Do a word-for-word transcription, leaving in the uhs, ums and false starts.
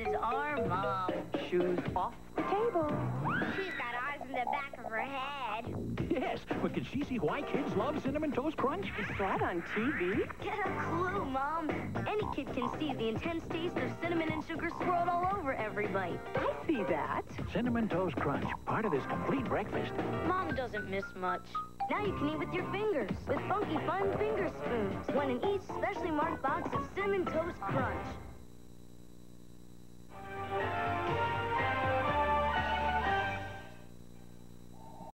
is our mom. Shoes off the table. She's got eyes in the back of her head. Yes, but can she see why kids love Cinnamon Toast Crunch? Is that on T V? Get a clue, Mom. Any kid can see the intense taste of cinnamon and sugar swirled all over every bite. I see that. Cinnamon Toast Crunch, part of this complete breakfast. Mom doesn't miss much. Now you can eat with your fingers, with funky fun finger spoons. One in each specially marked box of Cinnamon Toast Crunch.